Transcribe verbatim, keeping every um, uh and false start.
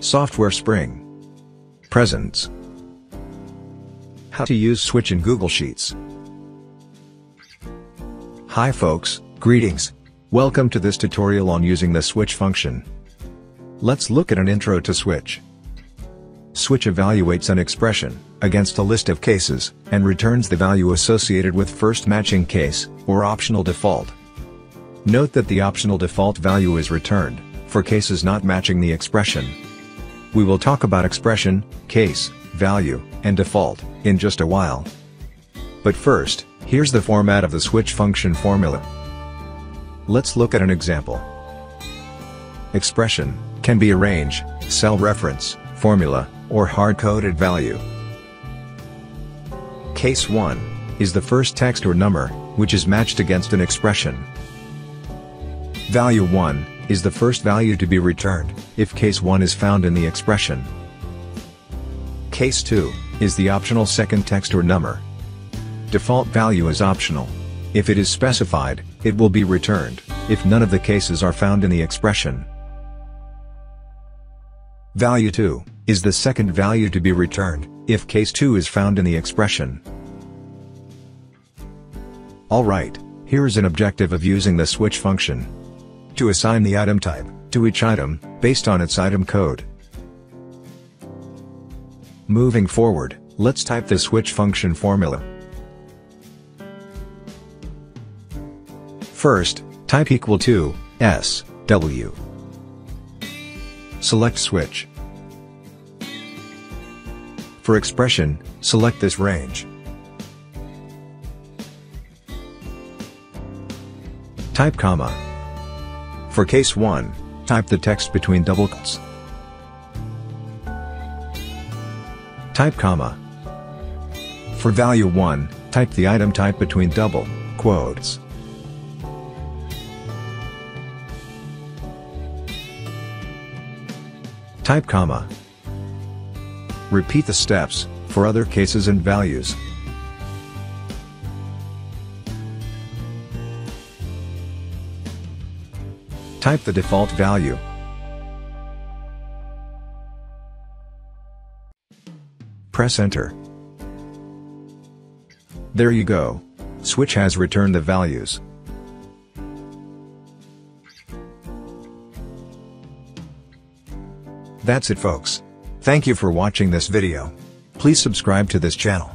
Software Spring Presents. How to use SWITCH in Google Sheets. Hi folks, greetings. Welcome to this tutorial on using the SWITCH function. Let's look at an intro to SWITCH. SWITCH evaluates an expression against a list of cases and returns the value associated with first matching case or optional default. Note that the optional default value is returned for cases not matching the expression. We will talk about expression, case, value, and default in just a while. But first, here's the format of the SWITCH function formula. Let's look at an example. Expression can be a range, cell reference, formula, or hard-coded value. Case one is the first text or number which is matched against an expression. Value one is the first value to be returned if case one is found in the expression. Case two is the optional second text or number. Default value is optional. If it is specified, it will be returned if none of the cases are found in the expression. Value two is the second value to be returned if case two is found in the expression. Alright, here is an objective of using the SWITCH function: to assign the item type to each item based on its item code. Moving forward, let's type the SWITCH function formula. First, type equal to S W. Select SWITCH. For expression, select this range. Type comma. For case one, type the text between double quotes. Type comma. For value one, type the item type between double quotes. Type comma. Repeat the steps for other cases and values. Type the default value. Press enter. There you go. SWITCH has returned the values. That's it folks. Thank you for watching this video. Please subscribe to this channel.